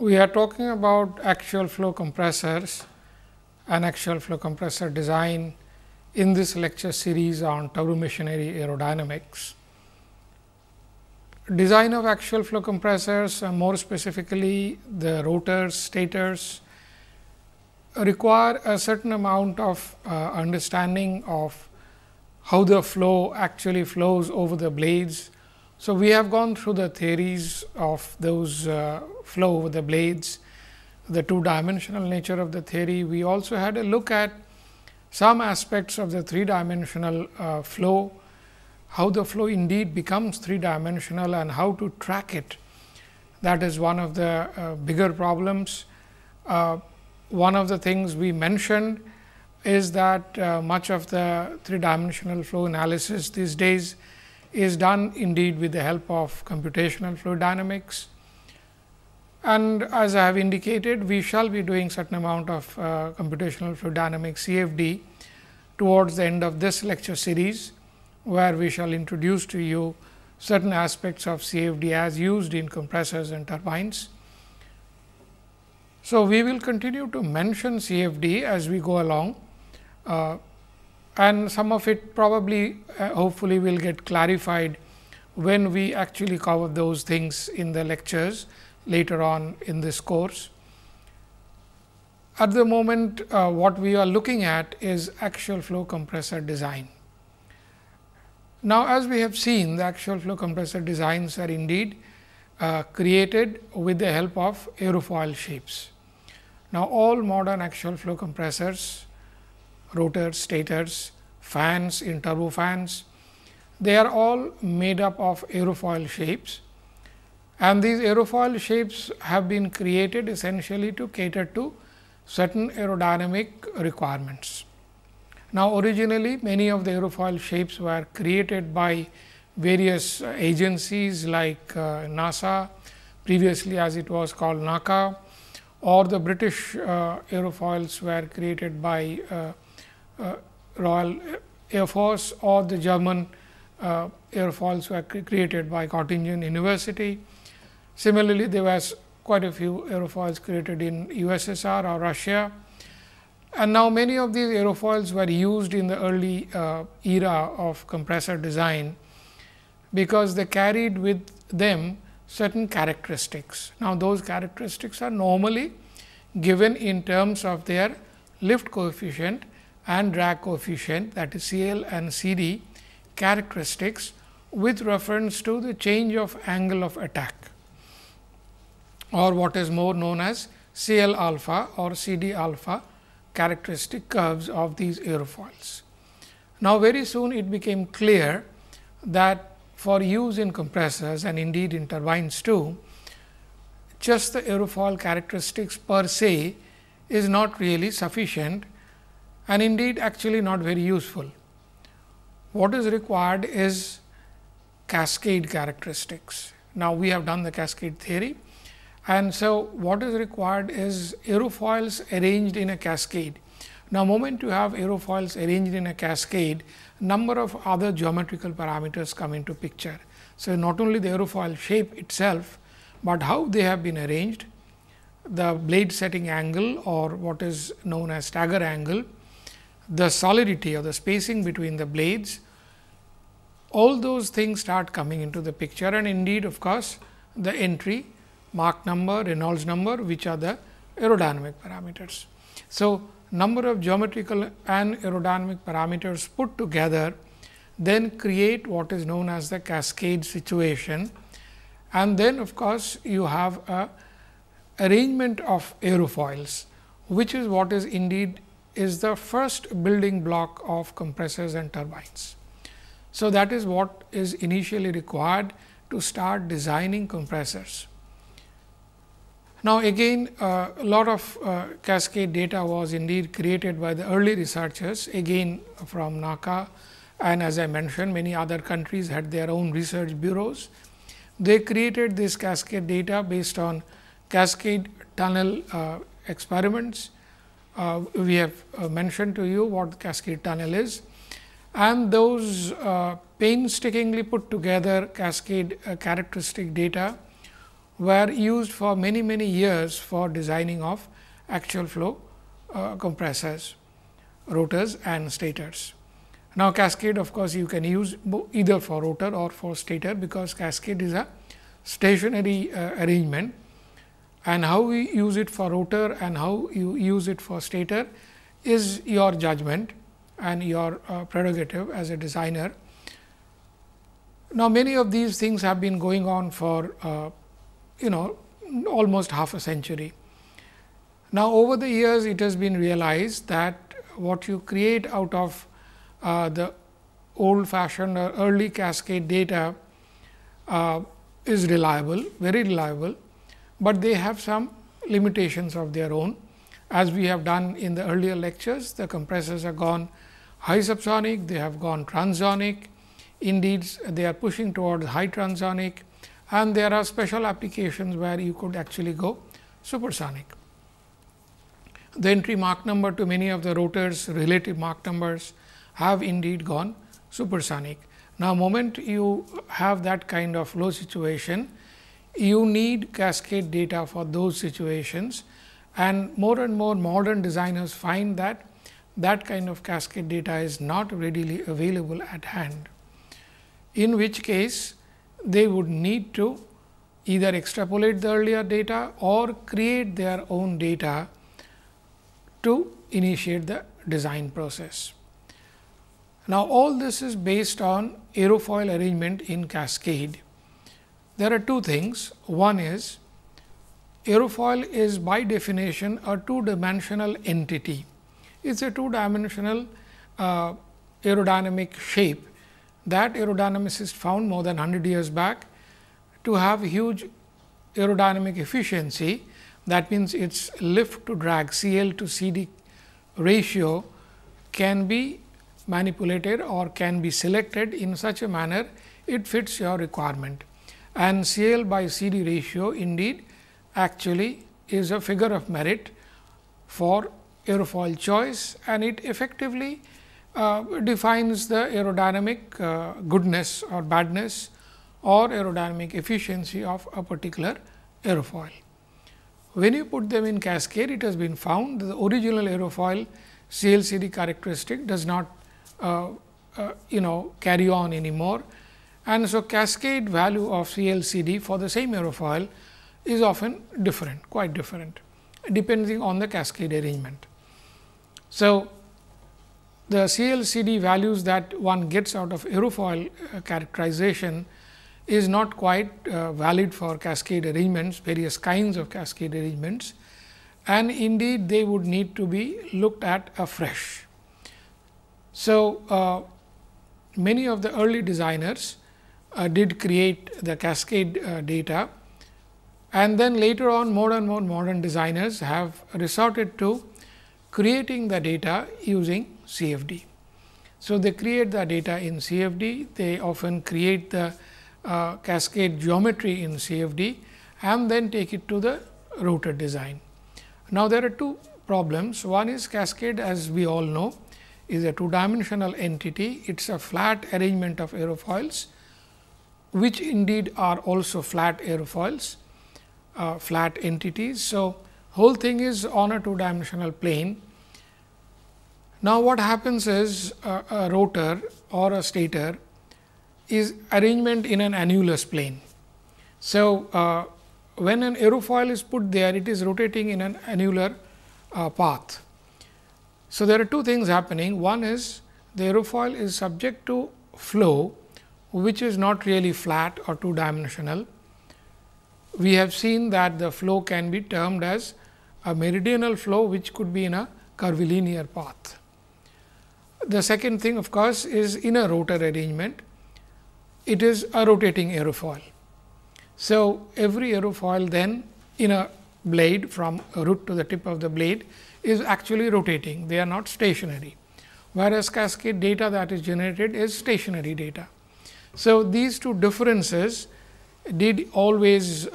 We are talking about axial flow compressors and axial flow compressor design in this lecture series on turbomachinery aerodynamics. Design of axial flow compressors, and more specifically the rotors, stators, require a certain amount of understanding of how the flow actually flows over the blades. So, we have gone through the theories of those flow over the blades, the two-dimensional nature of the theory. We also had a look at some aspects of the three-dimensional flow, how the flow indeed becomes three-dimensional and how to track it. That is one of the bigger problems. One of the things we mentioned is that much of the three-dimensional flow analysis these days is done indeed with the help of computational fluid dynamics. And as I have indicated, we shall be doing certain amount of computational fluid dynamics CFD towards the end of this lecture series, where we shall introduce to you certain aspects of CFD as used in compressors and turbines. So, we will continue to mention CFD as we go along. And some of it probably hopefully will get clarified when we actually cover those things in the lectures later on in this course. At the moment, what we are looking at is axial flow compressor design. Now, as we have seen, the axial flow compressor designs are indeed created with the help of aerofoil shapes. Now, all modern axial flow compressors, rotors, stators, fans in turbofans, they are all made up of aerofoil shapes, and these aerofoil shapes have been created essentially to cater to certain aerodynamic requirements. Now, originally many of the aerofoil shapes were created by various agencies like NASA, previously as it was called NACA, or the British aerofoils were created by Royal Air Force, or the German airfoils were created by Göttingen University. Similarly, there was quite a few airfoils created in USSR or Russia, and now many of these airfoils were used in the early era of compressor design, because they carried with them certain characteristics. Now, those characteristics are normally given in terms of their lift coefficient and drag coefficient, that is CL and CD characteristics, with reference to the change of angle of attack, or what is more known as CL alpha or CD alpha characteristic curves of these airfoils. Now, very soon it became clear that for use in compressors and indeed in turbines too, just the airfoil characteristics per se is not really sufficient, and indeed actually not very useful. What is required is cascade characteristics. Now, we have done the cascade theory, and so what is required is aerofoils arranged in a cascade. Now, moment you have aerofoils arranged in a cascade, number of other geometrical parameters come into picture. So, not only the aerofoil shape itself, but how they have been arranged, the blade setting angle or what is known as stagger angle, the solidity or the spacing between the blades, all those things start coming into the picture, and indeed of course, the entry, Mach number, Reynolds number, which are the aerodynamic parameters. So, number of geometrical and aerodynamic parameters put together then create what is known as the cascade situation, and then of course, you have a arrangement of aerofoils, which is what is indeed is the first building block of compressors and turbines. So, that is what is initially required to start designing compressors. Now, again a lot of cascade data was indeed created by the early researchers, again from NACA, and as I mentioned, many other countries had their own research bureaus. They created this cascade data based on cascade tunnel experiments. We have mentioned to you what cascade tunnel is, and those painstakingly put together cascade characteristic data were used for many years for designing of actual flow compressors, rotors and stators. Now, cascade of course, you can use either for rotor or for stator, because cascade is a stationary arrangement, and how we use it for rotor and how you use it for stator is your judgment and your prerogative as a designer. Now, many of these things have been going on for you know, almost half a century. Now, over the years it has been realized that what you create out of the old fashioned or early cascade data is reliable, very reliable, but they have some limitations of their own. As we have done in the earlier lectures, the compressors are gone high subsonic, they have gone transonic, indeed they are pushing towards high transonic, and there are special applications where you could actually go supersonic. The entry Mach number to many of the rotors, relative Mach numbers have indeed gone supersonic. Now, moment you have that kind of low situation, you need cascade data for those situations, and more modern designers find that that kind of cascade data is not readily available at hand, in which case they would need to either extrapolate the earlier data or create their own data to initiate the design process. Now, all this is based on aerofoil arrangement in cascade. There are two things. One is, aerofoil is by definition a two-dimensional entity. It is a two-dimensional aerodynamic shape that aerodynamicists found more than 100 years back to have huge aerodynamic efficiency. That means, its lift to drag CL to CD ratio can be manipulated or can be selected in such a manner it fits your requirement, and CL by CD ratio indeed actually is a figure of merit for aerofoil choice, and it effectively defines the aerodynamic goodness or badness or aerodynamic efficiency of a particular aerofoil. When you put them in cascade, it has been found that the original aerofoil CLCD characteristic does not you know, carry on anymore, and so cascade value of CLCD for the same aerofoil is often different, quite different, depending on the cascade arrangement. So, the CLCD values that one gets out of aerofoil characterization is not quite valid for cascade arrangements, various kinds of cascade arrangements, and indeed they would need to be looked at afresh. So, many of the early designers did create the cascade data, and then later on more and more modern designers have resorted to creating the data using CFD. So, they create the data in CFD, they often create the cascade geometry in CFD and then take it to the rotor design. Now, there are two problems. One is, cascade, as we all know, is a two-dimensional entity. It is a flat arrangement of aerofoils, which indeed are also flat aerofoils, flat entities. So, whole thing is on a two-dimensional plane. Now, what happens is, a rotor or a stator is arrangement in an annulus plane. So, when an aerofoil is put there, it is rotating in an annular path. So, there are two things happening. One is, the aerofoil is subject to flow, which is not really flat or two dimensional. We have seen that the flow can be termed as a meridional flow, which could be in a curvilinear path. The second thing, of course, is, in a rotor arrangement, it is a rotating aerofoil. So, every aerofoil then in a blade from root to the tip of the blade is actually rotating, they are not stationary, whereas cascade data that is generated is stationary data. So, these two differences did always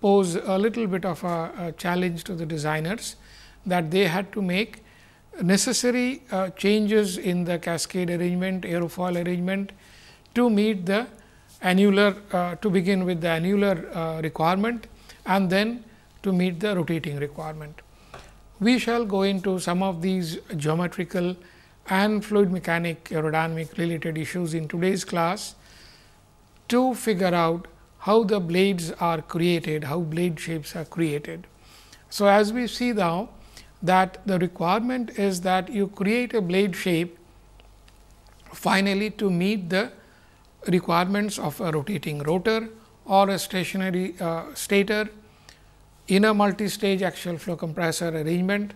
pose a little bit of a challenge to the designers, that they had to make necessary changes in the cascade arrangement, aerofoil arrangement to meet the annular, to begin with the annular requirement and then to meet the rotating requirement. We shall go into some of these geometrical and fluid mechanic aerodynamic related issues in today's class to figure out how the blades are created, how blade shapes are created. So, as we see now that the requirement is that you create a blade shape finally to meet the requirements of a rotating rotor or a stationary stator in a multi-stage axial flow compressor arrangement.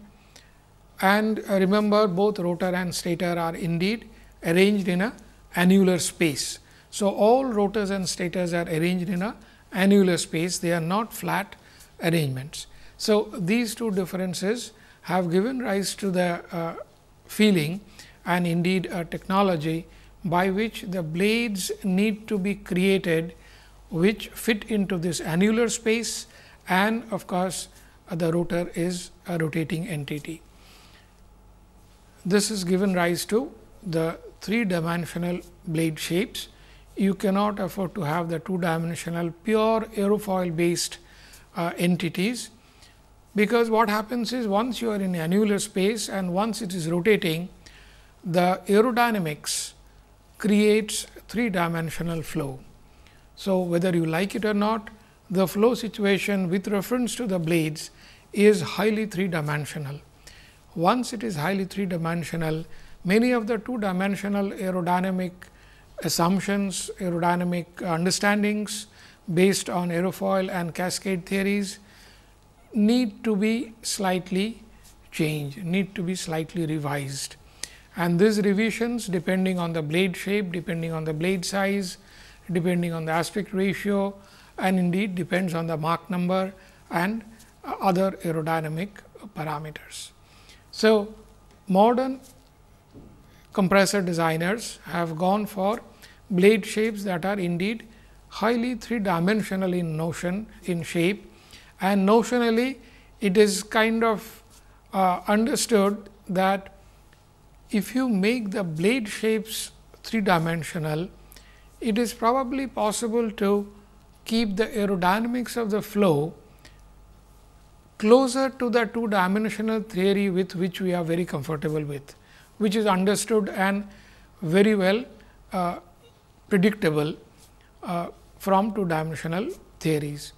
And remember, both rotor and stator are indeed arranged in a annular space. So, all rotors and stators are arranged in a annular space, they are not flat arrangements. So, these two differences have given rise to the feeling and indeed a technology by which the blades need to be created, which fit into this annular space, and of course, the rotor is a rotating entity. This has given rise to the three-dimensional blade shapes. You cannot afford to have the two-dimensional pure aerofoil based entities, because what happens is once you are in annular space and once it is rotating, the aerodynamics creates three-dimensional flow. So, whether you like it or not, the flow situation with reference to the blades is highly three-dimensional. Once it is highly three-dimensional, many of the two-dimensional aerodynamic assumptions, aerodynamic understandings based on aerofoil and cascade theories need to be slightly changed, need to be slightly revised. And these revisions, depending on the blade shape, depending on the blade size, depending on the aspect ratio, and indeed depends on the Mach number and other aerodynamic parameters. So, modern compressor designers have gone for blade shapes that are indeed highly three-dimensional in notion, in shape, and notionally it is kind of understood that if you make the blade shapes three-dimensional, it is probably possible to keep the aerodynamics of the flow closer to the two-dimensional theory with which we are very comfortable with, which is understood and very well predictable from two-dimensional theories.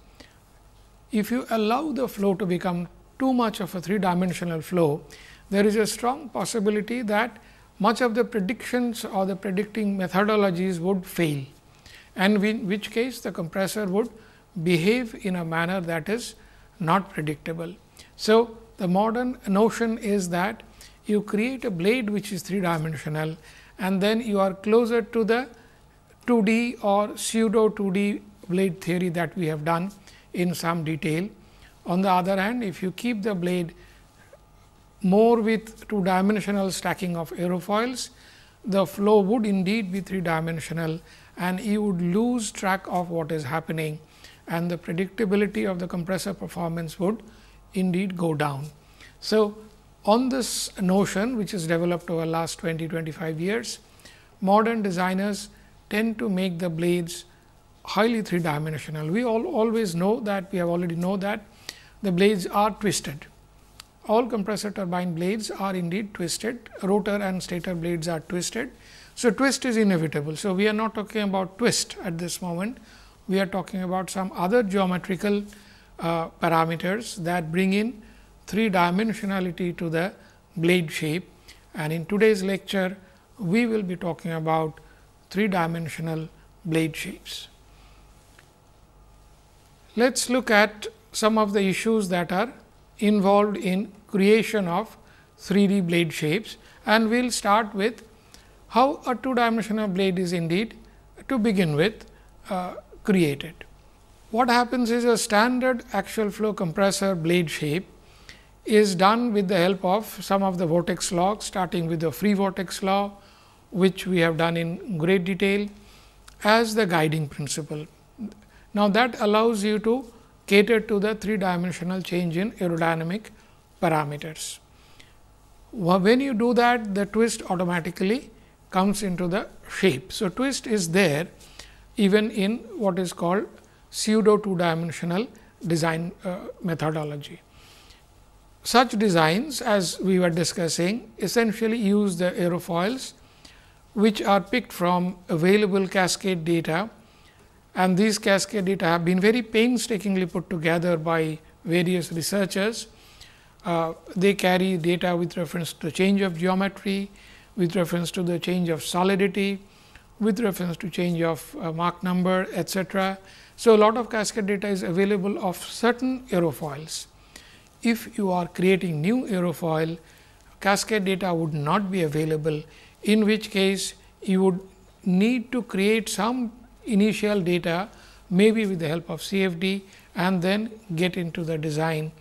If you allow the flow to become too much of a three-dimensional flow, there is a strong possibility that much of the predictions or the predicting methodologies would fail, and in which case the compressor would behave in a manner that is not predictable. So, the modern notion is that you create a blade which is three-dimensional and then you are closer to the 2D or pseudo 2D blade theory that we have done in some detail. On the other hand, if you keep the blade more with two-dimensional stacking of aerofoils, the flow would indeed be three-dimensional and you would lose track of what is happening, and the predictability of the compressor performance would indeed go down. So, on this notion which is developed over the last 20-25 years, modern designers tend to make the blades highly three-dimensional. We all always know that, we have already know that the blades are twisted. All compressor turbine blades are indeed twisted, rotor and stator blades are twisted. So, twist is inevitable. So, we are not talking about twist at this moment, we are talking about some other geometrical parameters that bring in three-dimensionality to the blade shape, and in today's lecture, we will be talking about three-dimensional blade shapes. Let us look at some of the issues that are involved in creation of 3D blade shapes, and we will start with how a two-dimensional blade is indeed to begin with created. what happens is a standard axial flow compressor blade shape is done with the help of some of the vortex law, starting with the free vortex law, which we have done in great detail as the guiding principle. Now, that allows you to cater to the three-dimensional change in aerodynamic parameters. When you do that, the twist automatically comes into the shape. So, twist is there even in what is called pseudo two-dimensional design methodology. Such designs, as we were discussing, essentially use the aerofoils which are picked from available cascade data, and these cascade data have been very painstakingly put together by various researchers. They carry data with reference to change of geometry, with reference to the change of solidity, with reference to change of Mach number, etc. So, a lot of cascade data is available of certain aerofoils. If you are creating new aerofoil, cascade data would not be available, in which case you would need to create some initial data, maybe with the help of CFD, and then get into the design,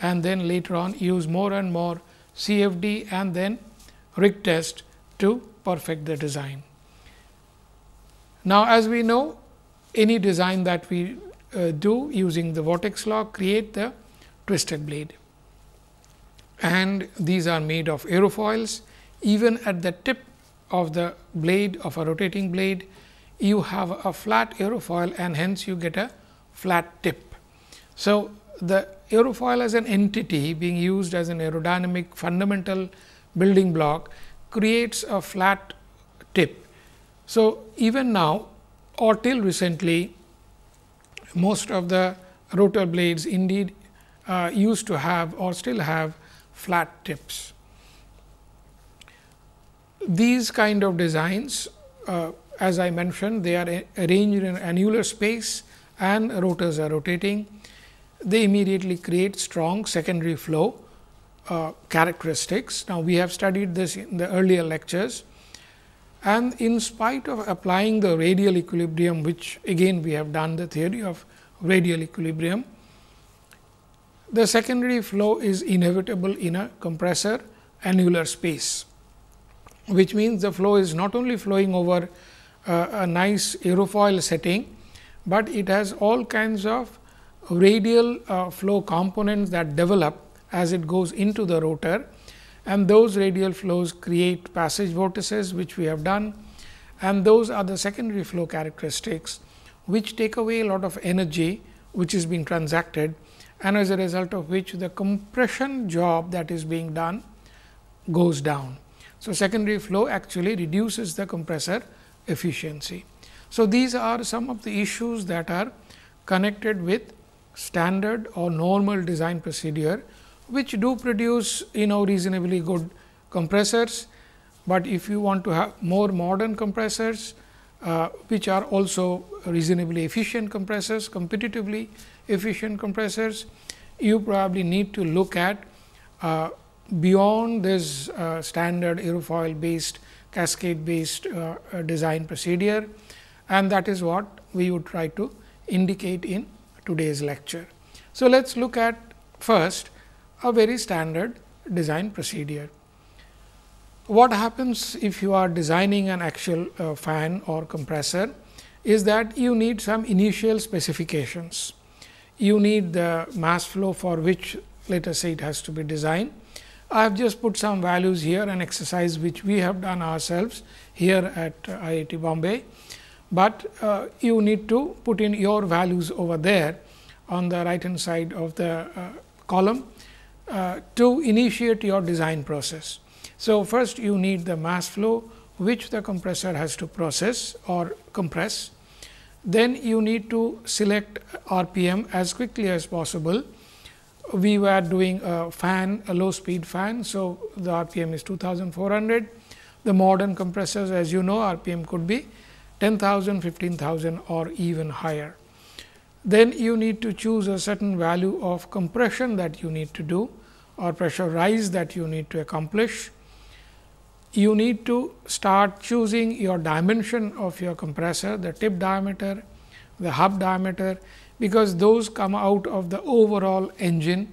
and then later on use more and more CFD and then rig test to perfect the design. Now, as we know, any design that we do using the vortex law create the twisted blade, and these are made of aerofoils. Even at the tip of the blade of a rotating blade, you have a flat aerofoil, and hence you get a flat tip. So, the aerofoil as an entity being used as an aerodynamic fundamental building block creates a flat tip. So, even now or till recently, most of the rotor blades indeed used to have or still have flat tips. These kind of designs, as I mentioned, they are arranged in annular space and rotors are rotating. They immediately create strong secondary flow characteristics. Now, we have studied this in the earlier lectures, and in spite of applying the radial equilibrium, which again we have done the theory of radial equilibrium, the secondary flow is inevitable in a compressor annular space, which means the flow is not only flowing over a nice aerofoil setting, but it has all kinds of radial flow components that develop as it goes into the rotor, and those radial flows create passage vortices, which we have done, and those are the secondary flow characteristics which take away a lot of energy which is being transacted, and as a result of which the compression job that is being done goes down. So, secondary flow actually reduces the compressor efficiency. So, these are some of the issues that are connected with standard or normal design procedure, which do produce, you know, reasonably good compressors, but if you want to have more modern compressors, which are also reasonably efficient compressors, competitively efficient compressors, you probably need to look at beyond this standard aerofoil based, cascade based design procedure, and that is what we would try to indicate in today's lecture. So, let us look at first a very standard design procedure. What happens if you are designing an actual fan or compressor is that you need some initial specifications. You need the mass flow for which, let us say, it has to be designed. I have just put some values here, an exercise which we have done ourselves here at IIT Bombay, but you need to put in your values over there on the right hand side of the column to initiate your design process. So, first you need the mass flow which the compressor has to process or compress. Then you need to select RPM as quickly as possible. We were doing a fan, a low speed fan. So, the RPM is 2400. The modern compressors, as you know, RPM could be 10,000, 15,000 or even higher. Then you need to choose a certain value of compression that you need to do or pressure rise that you need to accomplish. You need to start choosing your dimension of your compressor, the tip diameter, the hub diameter. because those come out of the overall engine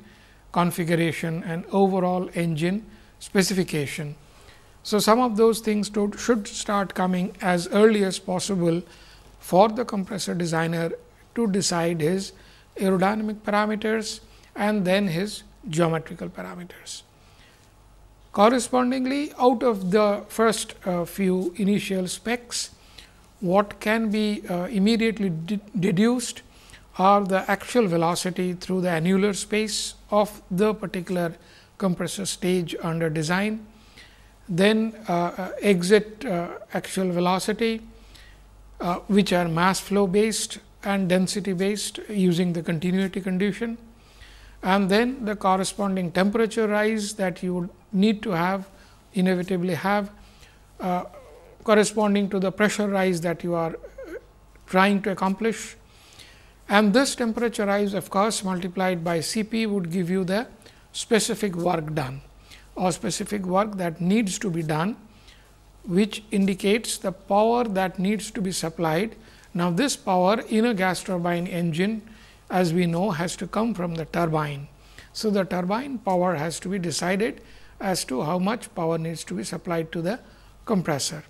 configuration and overall engine specification. So, some of those things should start coming as early as possible for the compressor designer to decide his aerodynamic parameters and then his geometrical parameters. Correspondingly, out of the first few initial specs, what can be immediately deduced are the actual velocity through the annular space of the particular compressor stage under design, then exit actual velocity, which are mass flow based and density based using the continuity condition, and then the corresponding temperature rise that you would need to have inevitably have corresponding to the pressure rise that you are trying to accomplish. And this temperature rise, of course, multiplied by Cp would give you the specific work done or specific work that needs to be done, which indicates the power that needs to be supplied. Now, this power in a gas turbine engine, as we know, has to come from the turbine. So, the turbine power has to be decided as to how much power needs to be supplied to the compressor.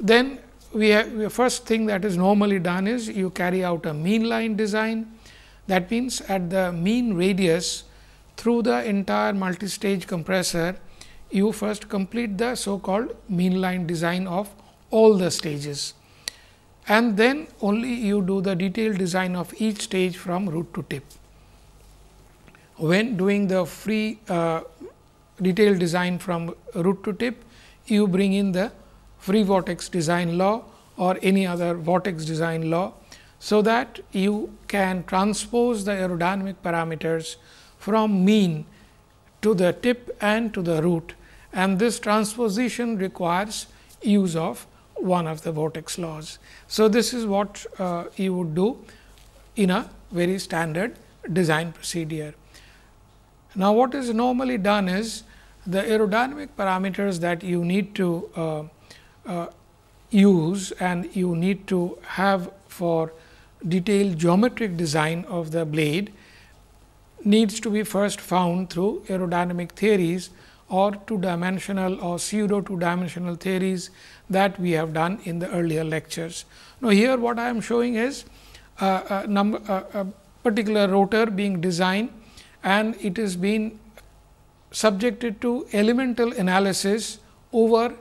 Then the first thing that is normally done is you carry out a mean line design. That means, at the mean radius through the entire multi-stage compressor, you first complete the so called mean line design of all the stages, and then only you do the detailed design of each stage from root to tip. When doing the free detailed design from root to tip, you bring in the free vortex design law or any other vortex design law, so that you can transpose the aerodynamic parameters from mean to the tip and to the root, and this transposition requires use of one of the vortex laws. So, this is what you would do in a very standard design procedure. Now, what is normally done is the aerodynamic parameters that you need to use and you need to have for detailed geometric design of the blade needs to be first found through aerodynamic theories or two-dimensional or pseudo-two-dimensional theories that we have done in the earlier lectures. Now, here what I am showing is a particular rotor being designed, and it is being subjected to elemental analysis over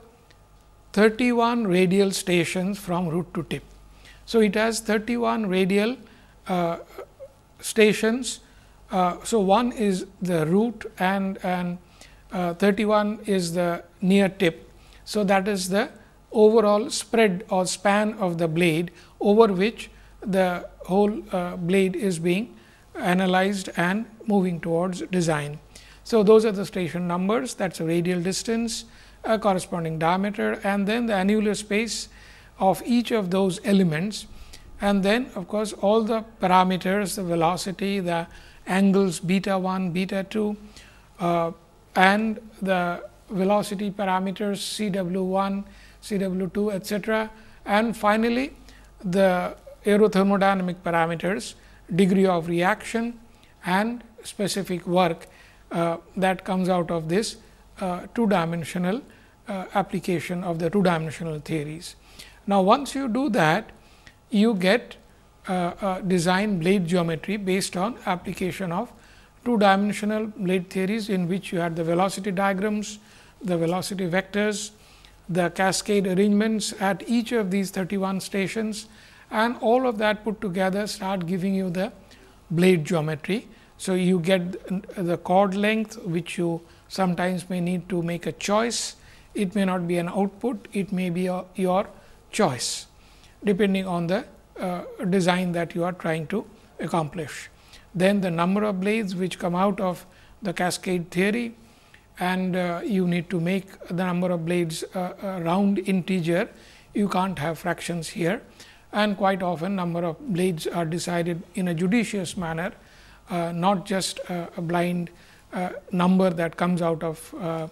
31 radial stations from root to tip. So, it has 31 radial stations. So, one is the root and 31 is the near tip. So, that is the overall spread or span of the blade over which the whole blade is being analyzed and moving towards design. So, those are the station numbers, that is a radial distance, a corresponding diameter, and then the annular space of each of those elements, and then of course, all the parameters, the velocity, the angles beta 1, beta 2, and the velocity parameters Cw1, Cw2, etc., and finally, the aerothermodynamic parameters, degree of reaction and specific work that comes out of this two-dimensional application of the two-dimensional theories. Now, once you do that, you get design blade geometry based on application of two-dimensional blade theories, in which you had the velocity diagrams, the velocity vectors, the cascade arrangements at each of these 31 stations, and all of that put together start giving you the blade geometry. So, you get the chord length, which you sometimes may need to make a choice. It may not be an output, it may be your choice depending on the design that you are trying to accomplish. Then the number of blades which come out of the cascade theory, and you need to make the number of blades a round integer. You can't have fractions here, and quite often number of blades are decided in a judicious manner, not just a blind number that comes out of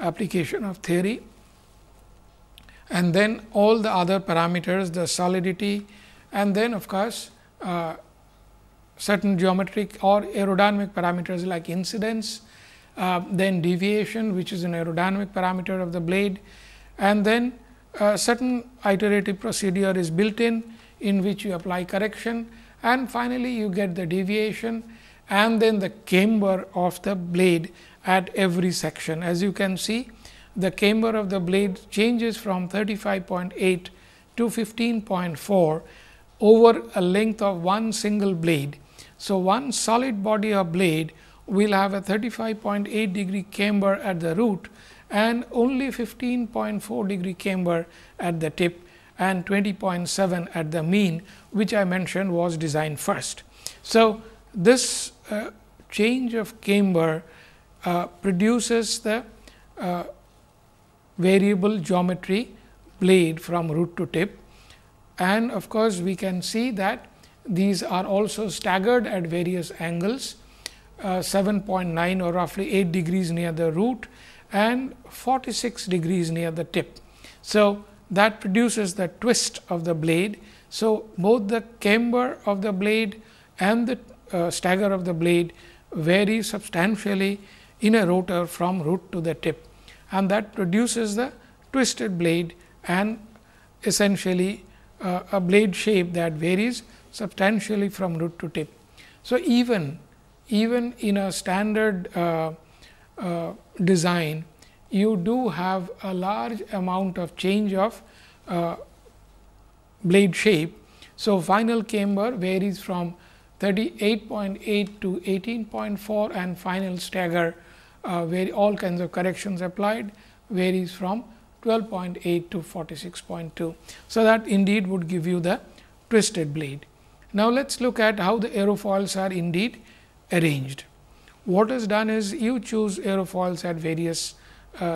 application of theory. And then all the other parameters, the solidity, and then of course, certain geometric or aerodynamic parameters like incidence, then deviation, which is an aerodynamic parameter of the blade, and then certain iterative procedure is built in which you apply correction, and finally, you get the deviation and then the camber of the blade at every section. As you can see, the camber of the blade changes from 35.8 to 15.4 over a length of one single blade. So, one solid body of blade will have a 35.8 degree camber at the root and only 15.4 degree camber at the tip and 20.7 at the mean, which I mentioned was designed first. So, this change of camber produces the variable geometry blade from root to tip, and of course, we can see that these are also staggered at various angles, 7.9 or roughly 8 degrees near the root and 46 degrees near the tip. So, that produces the twist of the blade. So, both the camber of the blade and the stagger of the blade vary substantially in a rotor from root to the tip, and that produces the twisted blade and essentially a blade shape that varies substantially from root to tip. So, even in a standard design, you do have a large amount of change of blade shape. So, final camber varies from 38.8 to 18.4 and final stagger where all kinds of corrections applied varies from 12.8 to 46.2. So, that indeed would give you the twisted blade. Now, let us look at how the aerofoils are indeed arranged. What is done is you choose aerofoils at various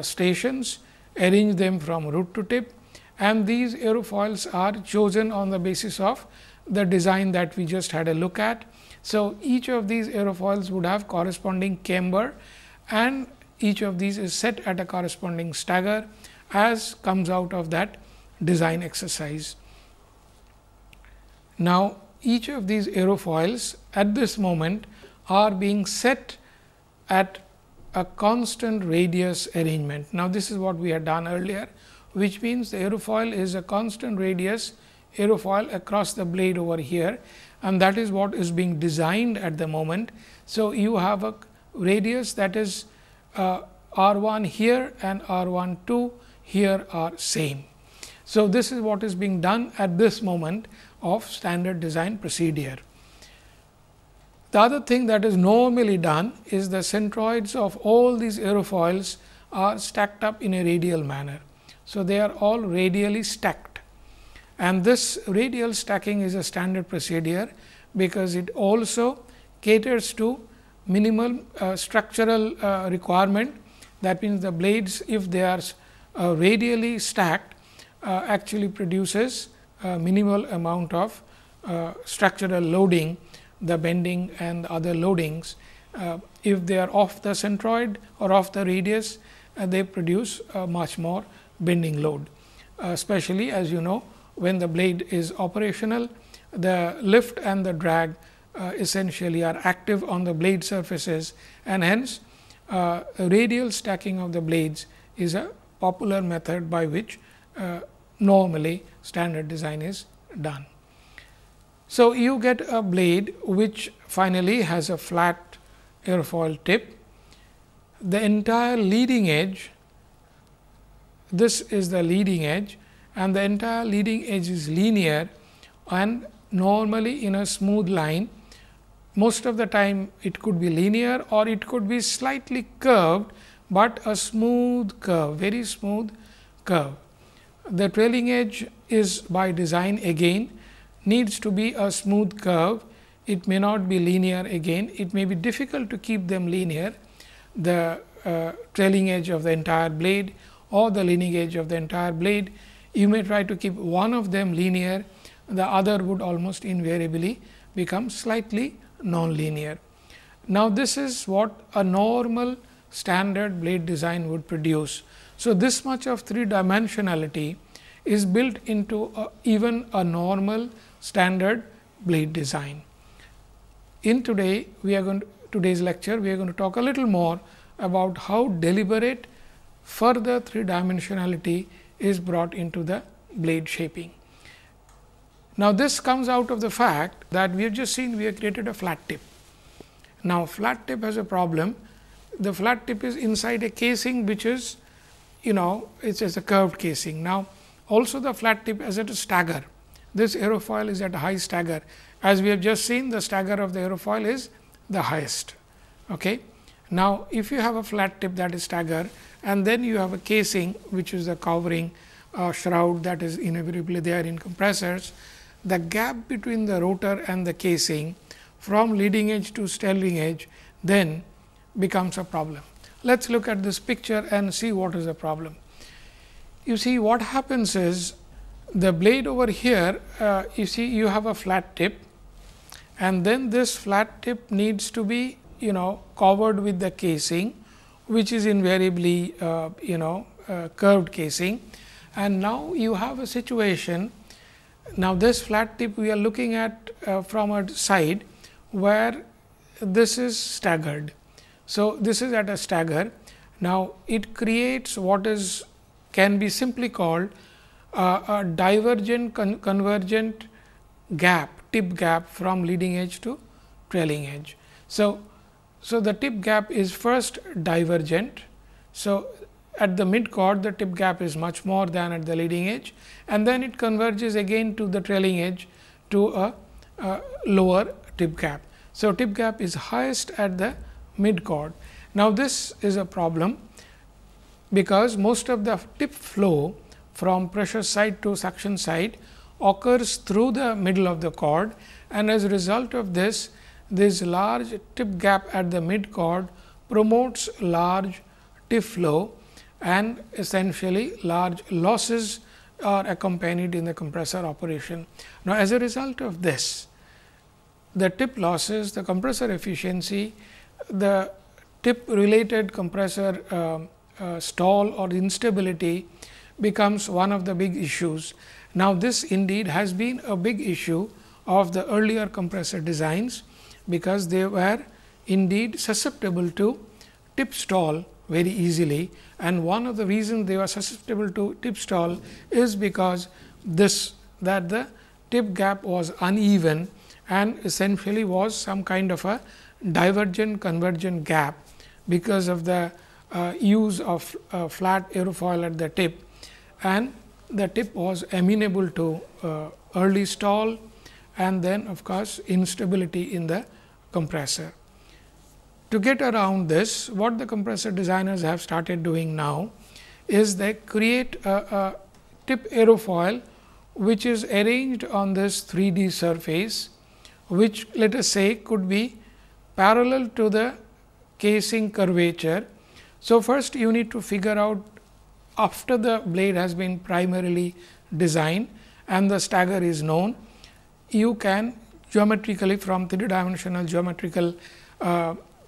stations, arrange them from root to tip, and these aerofoils are chosen on the basis of the design that we just had a look at. So, each of these aerofoils would have corresponding camber and each of these is set at a corresponding stagger as comes out of that design exercise. Now, each of these aerofoils at this moment are being set at a constant radius arrangement. Now, this is what we had done earlier, which means the aerofoil is a constant radius aerofoil across the blade over here, and that is what is being designed at the moment. So, you have a radius that is R1 here and R12 here are same. So, this is what is being done at this moment of standard design procedure. The other thing that is normally done is the centroids of all these aerofoils are stacked up in a radial manner. So, they are all radially stacked. And this radial stacking is a standard procedure, because it also caters to minimal structural requirement. That means, the blades, if they are radially stacked, actually produces a minimal amount of structural loading, the bending and other loadings. If they are off the centroid or off the radius, they produce much more bending load, especially as you know, when the blade is operational, the lift and the drag essentially are active on the blade surfaces, and hence radial stacking of the blades is a popular method by which normally standard design is done. So, you get a blade which finally has a flat airfoil tip. The entire leading edge, this is the leading edge, and the entire leading edge is linear and normally in a smooth line. Most of the time, it could be linear or it could be slightly curved, but a smooth curve, very smooth curve. The trailing edge is by design again needs to be a smooth curve. It may not be linear again. It may be difficult to keep them linear, the trailing edge of the entire blade or the leading edge of the entire blade. You may try to keep one of them linear, the other would almost invariably become slightly non-linear. Now, this is what a normal standard blade design would produce. So, this much of three-dimensionality is built into even a normal standard blade design. In today's lecture, we are going to talk a little more about how deliberate further three-dimensionality is brought into the blade shaping. Now, this comes out of the fact that we have just seen we have created a flat tip. Now, flat tip has a problem. The flat tip is inside a casing which is, it is a curved casing. Now, also the flat tip is at a stagger. This aerofoil is at a high stagger. As we have just seen, the stagger of the aerofoil is the highest. Okay? Now, if you have a flat tip that is stagger and then you have a casing which is the covering shroud that is inevitably there in compressors, the gap between the rotor and the casing from leading edge to trailing edge then becomes a problem. Let us look at this picture and see what is the problem. You see, what happens is the blade over here, you see you have a flat tip and then this flat tip needs to be covered with the casing, which is invariably curved casing. And now you have a situation. Now, this flat tip we are looking at from a side where this is staggered. So, this is at a stagger. Now, it creates what is can be simply called a divergent convergent gap, tip gap from leading edge to trailing edge. So the tip gap is first divergent. So, at the mid chord, the tip gap is much more than at the leading edge, and then it converges again to the trailing edge to a lower tip gap. So, tip gap is highest at the mid chord. Now, this is a problem because most of the tip flow from pressure side to suction side occurs through the middle of the chord, and as a result of this, this large tip gap at the mid chord promotes large tip flow, and essentially large losses are accompanied in the compressor operation. Now, as a result of this, the tip losses, the compressor efficiency, the tip related compressor stall or instability becomes one of the big issues. Now, this indeed has been a big issue of the earlier compressor designs, because they were indeed susceptible to tip stall very easily, and one of the reasons they were susceptible to tip stall is because that the tip gap was uneven and essentially was some kind of a divergent convergent gap because of the use of flat aerofoil at the tip, and the tip was amenable to early stall and then of course, instability in the compressor. To get around this, what the compressor designers have started doing now is they create a tip aerofoil which is arranged on this 3D surface, which let us say could be parallel to the casing curvature. So, first you need to figure out, after the blade has been primarily designed and the stagger is known, you can geometrically, from three-dimensional geometrical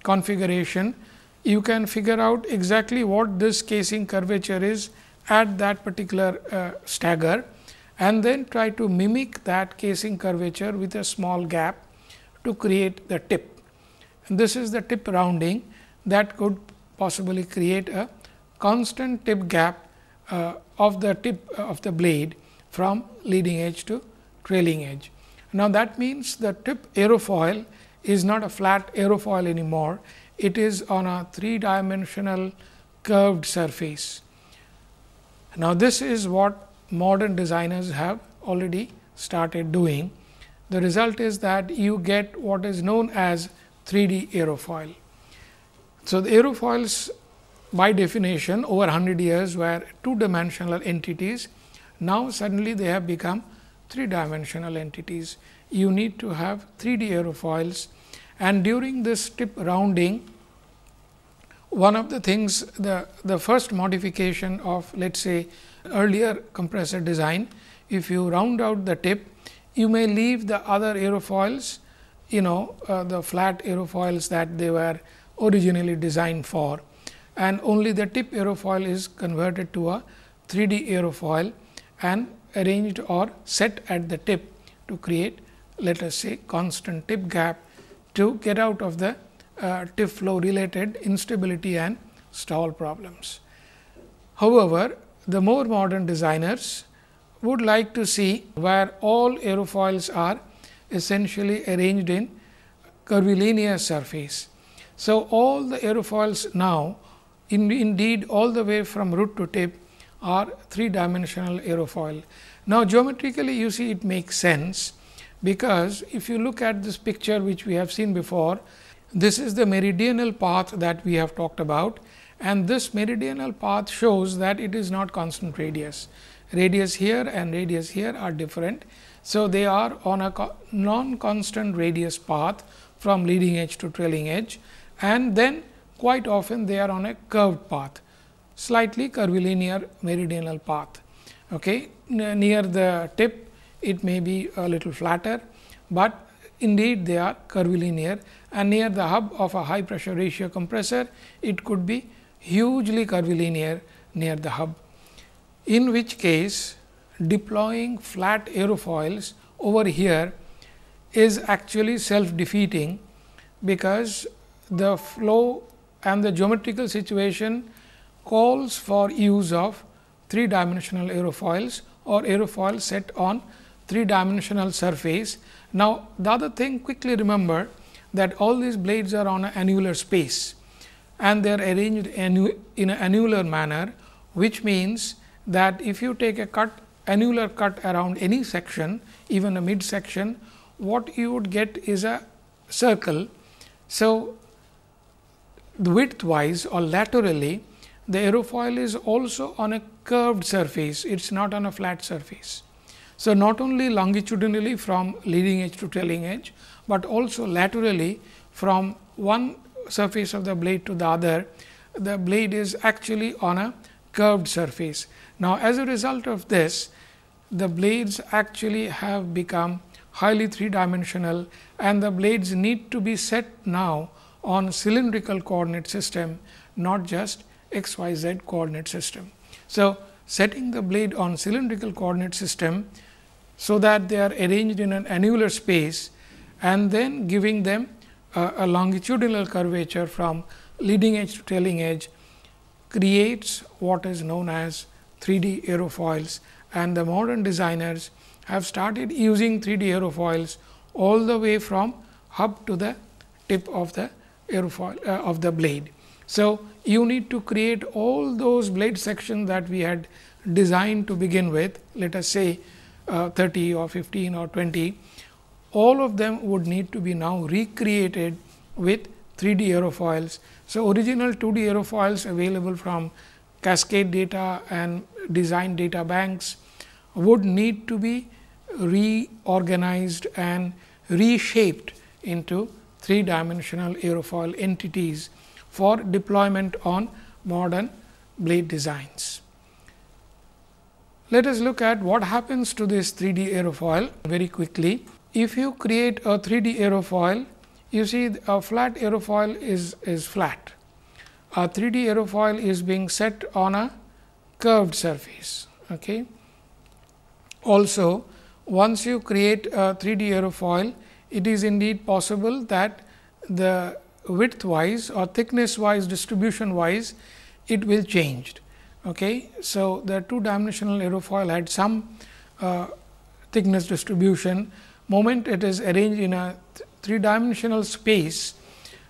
configuration, you can figure out exactly what this casing curvature is at that particular stagger, and then try to mimic that casing curvature with a small gap to create the tip. And this is the tip rounding that could possibly create a constant tip gap of the tip of the blade from leading edge to trailing edge. Now, that means the tip aerofoil is not a flat aerofoil anymore. It is on a three-dimensional curved surface. Now, this is what modern designers have already started doing. The result is that you get what is known as 3D aerofoil. So, the aerofoils by definition over 100 years were two-dimensional entities. Now, suddenly they have become three-dimensional entities. You need to have 3D aerofoils, and during this tip rounding, one of the things, the first modification of, let us say, earlier compressor design, if you round out the tip, you may leave the other aerofoils, the flat aerofoils that they were originally designed for, and only the tip aerofoil is converted to a 3D aerofoil and arranged or set at the tip to create, let us say, constant tip gap to get out of the tip flow related instability and stall problems. However, the more modern designers would like to see where all aerofoils are essentially arranged in curvilinear surface. So, all the aerofoils now, indeed all the way from root to tip, are three-dimensional aerofoil. Now, geometrically you see it makes sense, because if you look at this picture which we have seen before, this is the meridional path that we have talked about, and this meridional path shows that it is not constant radius. Radius here and radius here are different. So, they are on a non-constant radius path from leading edge to trailing edge, and then quite often they are on a curved path, slightly curvilinear meridional path. Okay? Near the tip it may be a little flatter, but indeed they are curvilinear, and near the hub of a high pressure ratio compressor it could be hugely curvilinear near the hub. In which case deploying flat aerofoils over here is actually self defeating, because the flow and the geometrical situation calls for use of three dimensional aerofoils or aerofoil set on three dimensional surface. Now, the other thing, quickly remember that all these blades are on an annular space and they are arranged in an annular manner, which means that if you take a cut, annular cut around any section, even a mid section, what you would get is a circle. So, width wise or laterally, the aerofoil is also on a curved surface, it is not on a flat surface. So, not only longitudinally from leading edge to trailing edge, but also laterally from one surface of the blade to the other, the blade is actually on a curved surface. Now, as a result of this, the blades actually have become highly three-dimensional, and the blades need to be set now on cylindrical coordinate system, not just XYZ coordinate system. So, setting the blade on cylindrical coordinate system, so that they are arranged in an annular space, and then giving them a longitudinal curvature from leading edge to trailing edge, creates what is known as 3D aerofoils, and the modern designers have started using 3D aerofoils all the way from hub to the tip of the aerofoil of the blade. So, you need to create all those blade sections that we had designed to begin with, let us say 30 or 15 or 20, all of them would need to be now recreated with 3D aerofoils. So, original 2D aerofoils available from cascade data and design data banks would need to be reorganized and reshaped into three-dimensional aerofoil entities for deployment on modern blade designs. Let us look at what happens to this 3D aerofoil very quickly. If you create a 3D aerofoil, you see a flat aerofoil is flat. A 3D aerofoil is being set on a curved surface. Okay. Also, once you create a 3D aerofoil, it is indeed possible that the width wise or thickness wise, distribution wise, it will change. Okay. So, the two dimensional aerofoil had some thickness distribution. Moment it is arranged in a three dimensional space,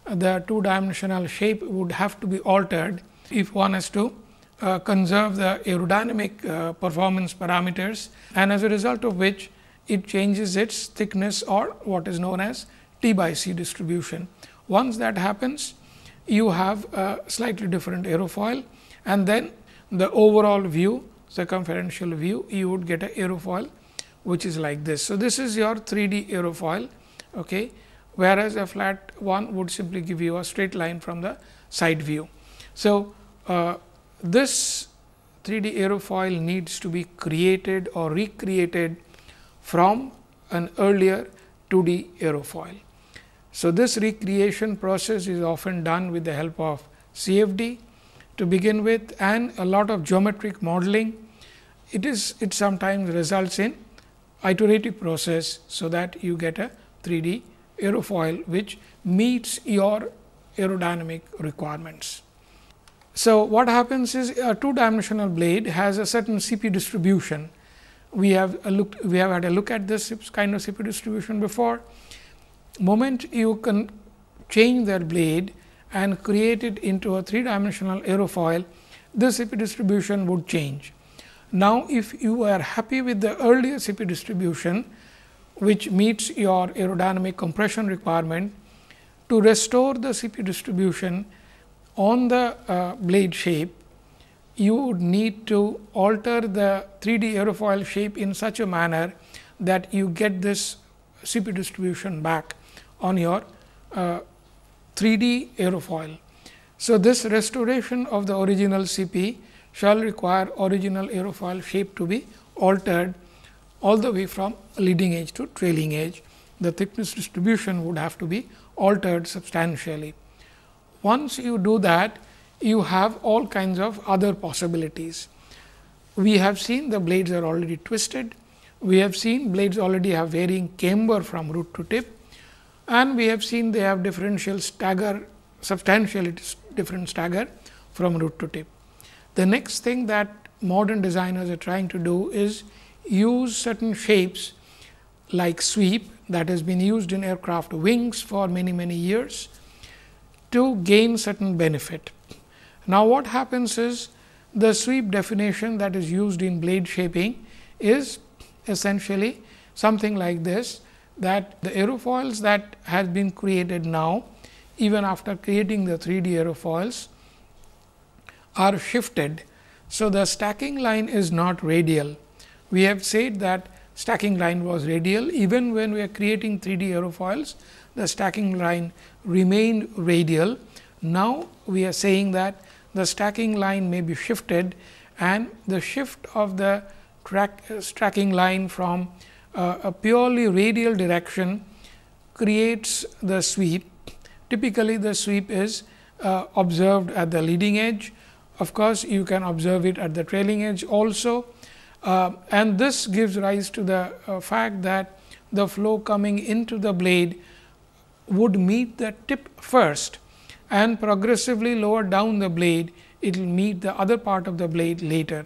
the two dimensional shape would have to be altered if one has to conserve the aerodynamic performance parameters, and as a result of which it changes its thickness or what is known as T/C distribution. Once that happens, you have a slightly different aerofoil, and then the overall view, circumferential view, you would get an aerofoil which is like this. So, this is your 3D aerofoil, okay, whereas a flat one would simply give you a straight line from the side view. So, this 3D aerofoil needs to be created or recreated from an earlier 2D aerofoil. So, this recreation process is often done with the help of CFD to begin with, and a lot of geometric modeling. It sometimes results in iterative process, so that you get a 3D aerofoil which meets your aerodynamic requirements. So, what happens is a two-dimensional blade has a certain CP distribution. We have had a look at this kind of CP distribution before. Moment you can change that blade and create it into a three-dimensional aerofoil, the CP distribution would change. Now, if you are happy with the earlier CP distribution, which meets your aerodynamic compression requirement, to restore the CP distribution on the blade shape, you would need to alter the 3D aerofoil shape in such a manner that you get this CP distribution back on your 3D aerofoil. So, this restoration of the original CP shall require original aerofoil shape to be altered all the way from leading edge to trailing edge. The thickness distribution would have to be altered substantially. Once you do that, you have all kinds of other possibilities. We have seen the blades are already twisted. We have seen blades already have varying camber from root to tip, and we have seen they have differential stagger, substantially different stagger from root to tip. The next thing that modern designers are trying to do is use certain shapes like sweep, that has been used in aircraft wings for many, many years, to gain certain benefit. Now, what happens is the sweep definition that is used in blade shaping is essentially something like this, that the aerofoils that has been created now, even after creating the 3D aerofoils, are shifted. So, the stacking line is not radial. We have said that stacking line was radial. Even when we are creating 3D aerofoils, the stacking line remained radial. Now, we are saying that the stacking line may be shifted, and the shift of the stacking line from a purely radial direction creates the sweep. Typically, the sweep is observed at the leading edge. Of course, you can observe it at the trailing edge also, and this gives rise to the fact that the flow coming into the blade would meet the tip first, and progressively lower down the blade, it will meet the other part of the blade later.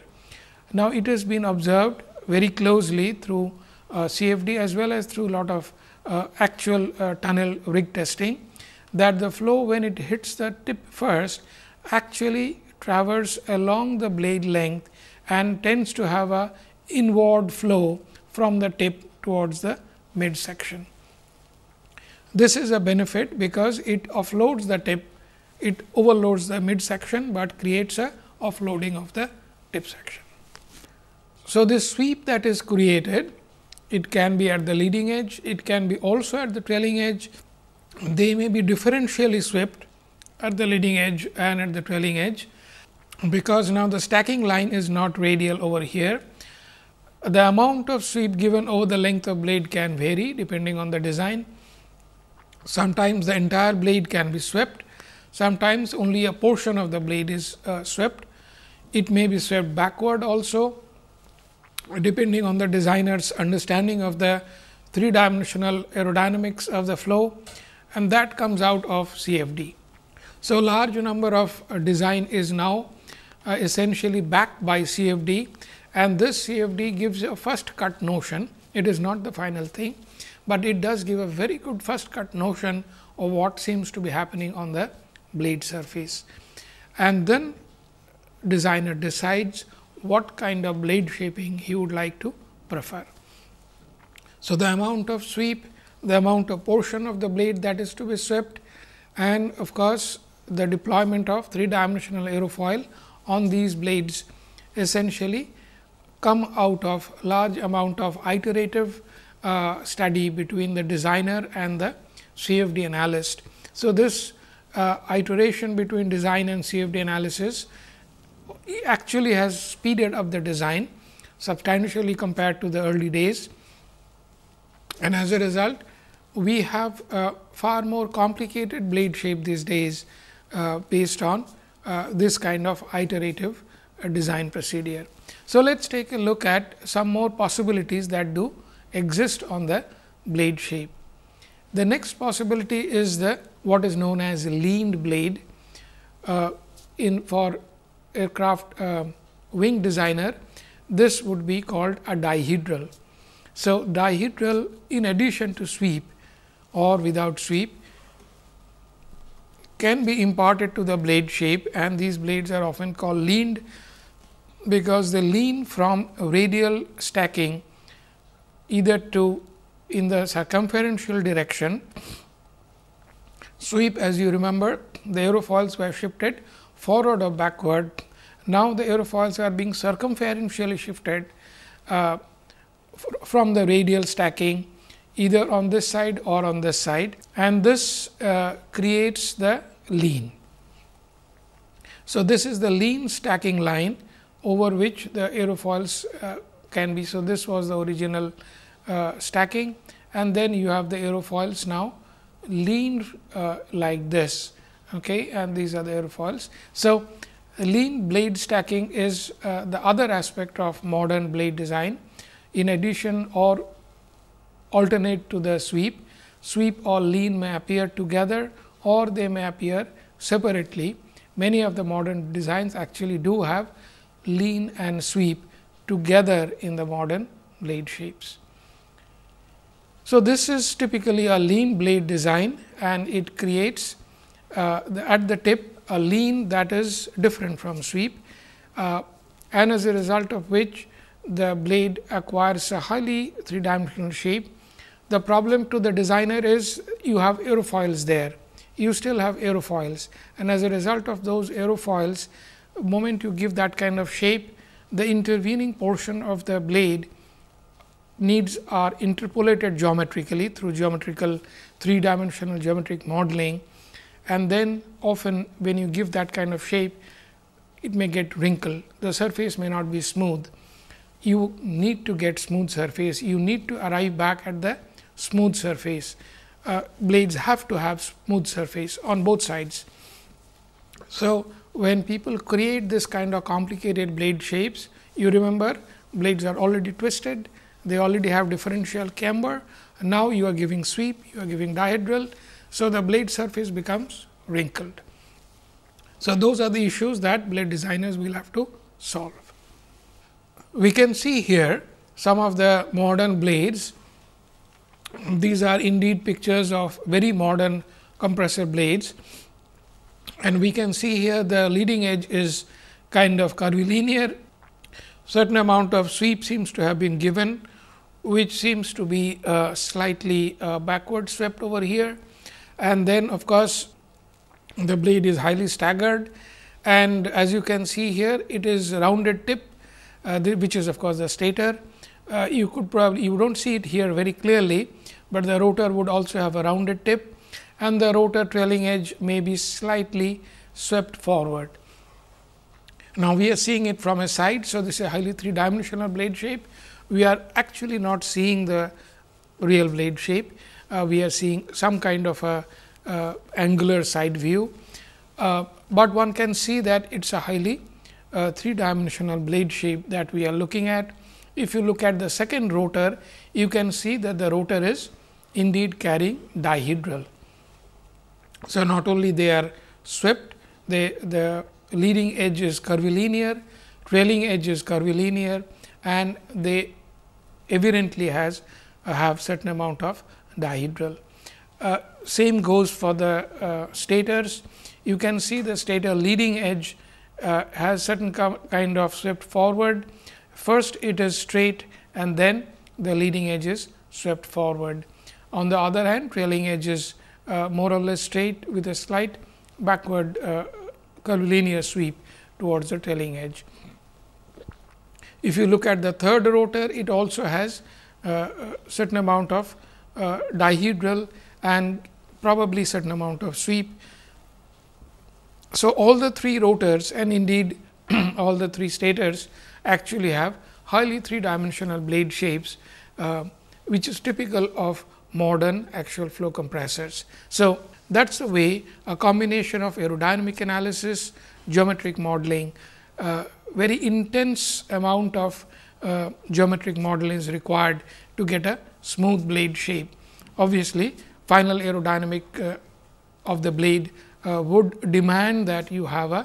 Now, it has been observed very closely through CFD as well as through lot of actual tunnel rig testing, that the flow when it hits the tip first actually traverses along the blade length and tends to have a inward flow from the tip towards the midsection. This is a benefit because it offloads the tip, it overloads the midsection, but creates a offloading of the tip section. So, this sweep that is created, it can be at the leading edge, it can be also at the trailing edge. They may be differentially swept at the leading edge and at the trailing edge, because now the stacking line is not radial over here. The amount of sweep given over the length of blade can vary depending on the design. Sometimes the entire blade can be swept, sometimes only a portion of the blade is swept. It may be swept backward also, depending on the designer's understanding of the three-dimensional aerodynamics of the flow, and that comes out of CFD. So, large number of design is now essentially backed by CFD, and this CFD gives a first cut notion. It is not the final thing, but it does give a very good first cut notion of what seems to be happening on the blade surface. And then designer decides what kind of blade shaping he would like to prefer. So, the amount of sweep, the amount of portion of the blade that is to be swept, and of course, the deployment of three-dimensional aerofoil on these blades essentially come out of large amount of iterative study between the designer and the CFD analyst. So, this iteration between design and CFD analysis actually has speeded up the design substantially compared to the early days. And as a result, we have a far more complicated blade shape these days based on this kind of iterative design procedure. So, let us take a look at some more possibilities that do exist on the blade shape. The next possibility is the what is known as leaned blade for aircraft wing designer. This would be called a dihedral. So, dihedral in addition to sweep or without sweep can be imparted to the blade shape, and these blades are often called leaned because they lean from radial stacking either to in the circumferential direction. Sweep, as you remember, the aerofoils were shifted forward or backward. Now, the aerofoils are being circumferentially shifted from the radial stacking either on this side or on this side, and this creates the lean. So, this is the lean stacking line over which the aerofoils can be. So, this was the original stacking, and then you have the aerofoils now leaned like this, okay, and these are the aerofoils. So, lean blade stacking is the other aspect of modern blade design in addition or alternate to the sweep. Sweep or lean may appear together or they may appear separately. Many of the modern designs actually do have lean and sweep together in the modern blade shapes. So, this is typically a lean blade design, and it creates at the tip a lean that is different from sweep, and as a result of which the blade acquires a highly three-dimensional shape. The problem to the designer is you have aerofoils there, you still have aerofoils, and as a result of those aerofoils, the moment you give that kind of shape, the intervening portion of the blade needs are interpolated geometrically through geometrical three-dimensional geometric modeling, and then often when you give that kind of shape, it may get wrinkled, the surface may not be smooth. You need to get smooth surface, you need to arrive back at the smooth surface. Blades have to have smooth surface on both sides. So, when people create this kind of complicated blade shapes, you remember blades are already twisted, they already have differential camber. Now, you are giving sweep, you are giving dihedral. So, the blade surface becomes wrinkled. So, those are the issues that blade designers will have to solve. We can see here some of the modern blades. These are indeed pictures of very modern compressor blades, and we can see here the leading edge is kind of curvilinear. Certain amount of sweep seems to have been given, which seems to be slightly backward swept over here, and then of course, the blade is highly staggered, and as you can see here, it is rounded tip. Which is of course, the stator. You do not see it here very clearly, but the rotor would also have a rounded tip, and the rotor trailing edge may be slightly swept forward. Now, we are seeing it from a side. So, this is a highly three-dimensional blade shape. We are actually not seeing the real blade shape. We are seeing some kind of a angular side view, but one can see that it is a highly three-dimensional blade shape that we are looking at. If you look at the second rotor, you can see that the rotor is indeed carrying dihedral. So, not only they are swept, the leading edge is curvilinear, trailing edge is curvilinear, and they evidently have certain amount of dihedral. Same goes for the stators. You can see the stator leading edge has certain kind of swept forward. First, it is straight, and then the leading edge is swept forward. On the other hand, trailing edge is more or less straight with a slight backward curvilinear sweep towards the trailing edge. If you look at the third rotor, it also has a certain amount of dihedral and probably certain amount of sweep. So, all the three rotors and indeed all the three stators actually have highly three-dimensional blade shapes, which is typical of modern axial flow compressors. So, that is the way a combination of aerodynamic analysis, geometric modeling, very intense amount of geometric modeling is required to get a smooth blade shape. Obviously, final aerodynamic of the blade would demand that you have a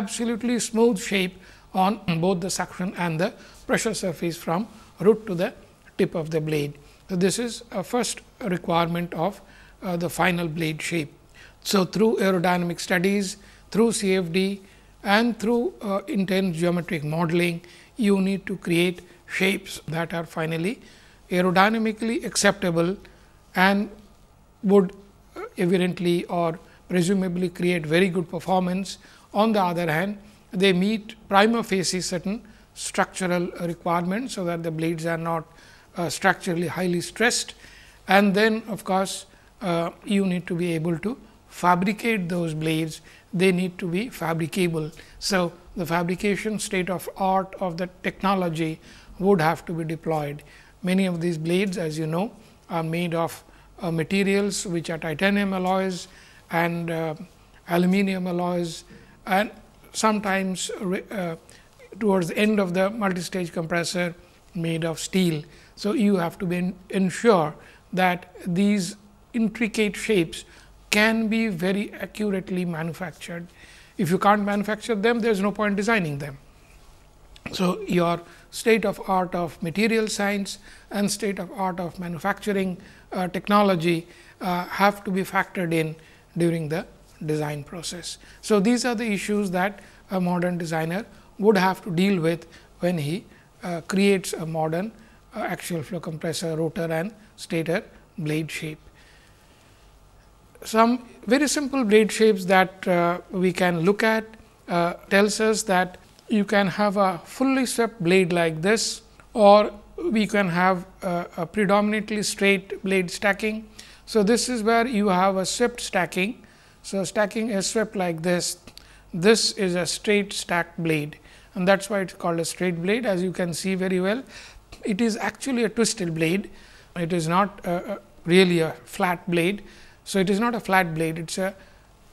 absolutely smooth shape on both the suction and the pressure surface from root to the tip of the blade. So, this is a first requirement of the final blade shape. So, through aerodynamic studies, through CFD and through intense geometric modeling, you need to create shapes that are finally aerodynamically acceptable and would evidently or presumably create very good performance. On the other hand, they meet prima facie certain structural requirements, so that the blades are not structurally highly stressed, and then of course, you need to be able to fabricate those blades. They need to be fabricable. So, the fabrication state of art of the technology would have to be deployed. Many of these blades, as you know, are made of materials which are titanium alloys and aluminum alloys, and sometimes towards the end of the multistage compressor made of steel. So, you have to be ensure that these intricate shapes can be very accurately manufactured. If you can't manufacture them, there is no point designing them. So, your state of art of material science and state of art of manufacturing technology have to be factored in during the design process. So, these are the issues that a modern designer would have to deal with when he creates a modern axial flow compressor, rotor and stator blade shape. Some very simple blade shapes that we can look at tells us that you can have a fully swept blade like this, or we can have a predominantly straight blade stacking. So, this is where you have a swept stacking. So, stacking is swept like this. This is a straight stacked blade, and that is why it is called a straight blade. As you can see very well, it is actually a twisted blade. It is not really a flat blade. So, it is not a flat blade, it is a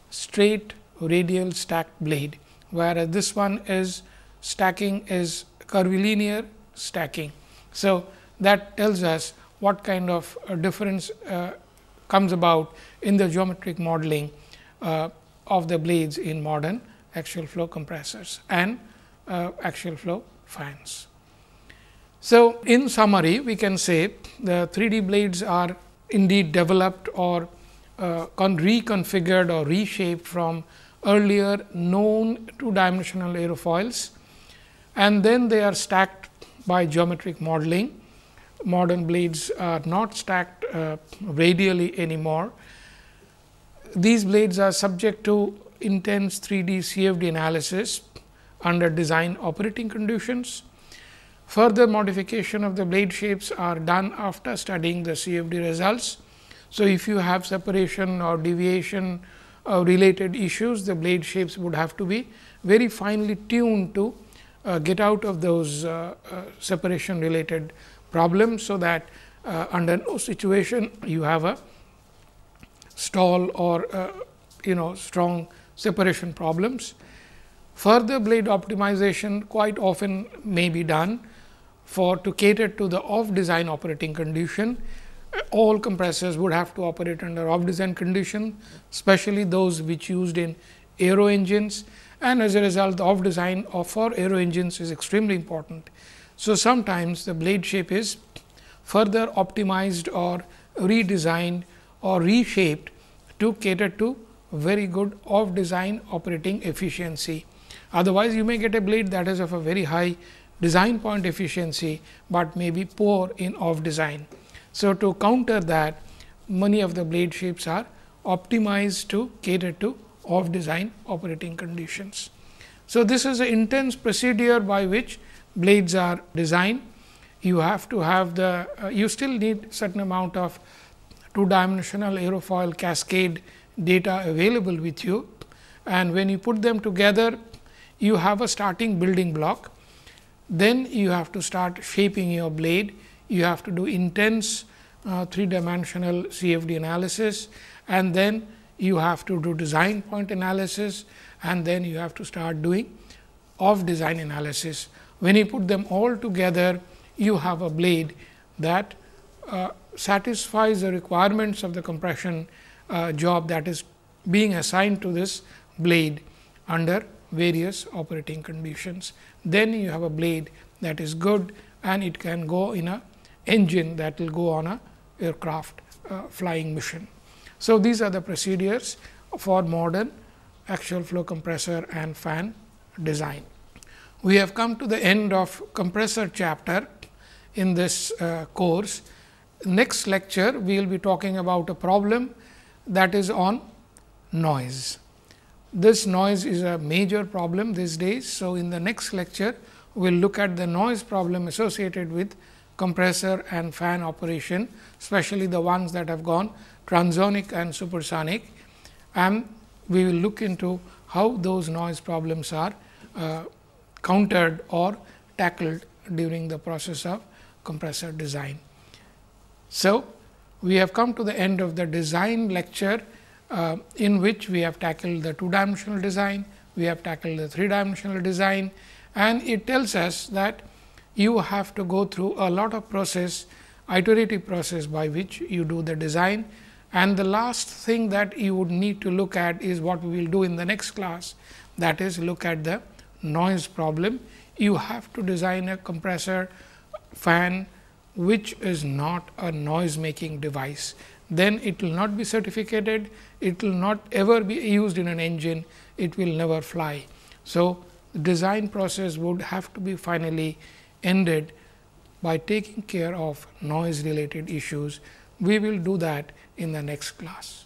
straight radial stacked blade, whereas this one is stacking is curvilinear stacking. So, that tells us what kind of difference comes about in the geometric modeling of the blades in modern axial flow compressors and axial flow fans. So, in summary, we can say the 3D blades are indeed developed or reconfigured or reshaped from earlier known two-dimensional aerofoils, and then they are stacked by geometric modeling. Modern blades are not stacked radially anymore. These blades are subject to intense 3D CFD analysis under design operating conditions. Further modification of the blade shapes are done after studying the CFD results. So, if you have separation or deviation related issues, the blade shapes would have to be very finely tuned to get out of those separation related problems. So, that under no situation you have a stall or strong separation problems. Further blade optimization quite often may be done to cater to the off design operating condition. All compressors would have to operate under off design condition, especially those which used in aero engines, and as a result the off design for aero engines is extremely important. So, sometimes the blade shape is further optimized or redesigned or reshaped to cater to very good off design operating efficiency. Otherwise, you may get a blade that is of a very high design point efficiency, but may be poor in off design. So, to counter that, many of the blade shapes are optimized to cater to off design operating conditions. So, this is an intense procedure by which blades are designed. You have to have the you still need certain amount of two-dimensional aerofoil cascade data available with you, and when you put them together, you have a starting building block. Then you have to start shaping your blade. You have to do intense three-dimensional CFD analysis, and then you have to do design point analysis, and then you have to start doing off design analysis. When you put them all together, you have a blade that satisfies the requirements of the compression job that is being assigned to this blade under various operating conditions. Then you have a blade that is good and it can go in a engine that will go on a aircraft flying mission. So, these are the procedures for modern axial flow compressor and fan design. We have come to the end of compressor chapter in this course. Next lecture, we will be talking about a problem that is on noise. This noise is a major problem these days. So, in the next lecture, we will look at the noise problem associated with compressor and fan operation, especially the ones that have gone transonic and supersonic, and we will look into how those noise problems are countered or tackled during the process of compressor design. So, we have come to the end of the design lecture, in which we have tackled the two-dimensional design, we have tackled the three-dimensional design, and it tells us that you have to go through a lot of process, iterative process by which you do the design. And the last thing that you would need to look at is what we will do in the next class, that is look at the noise problem. You have to design a compressor fan which is not a noise making device. Then it will not be certificated, it will not ever be used in an engine, it will never fly. So, the design process would have to be finally ended by taking care of noise related issues. We will do that in the next class.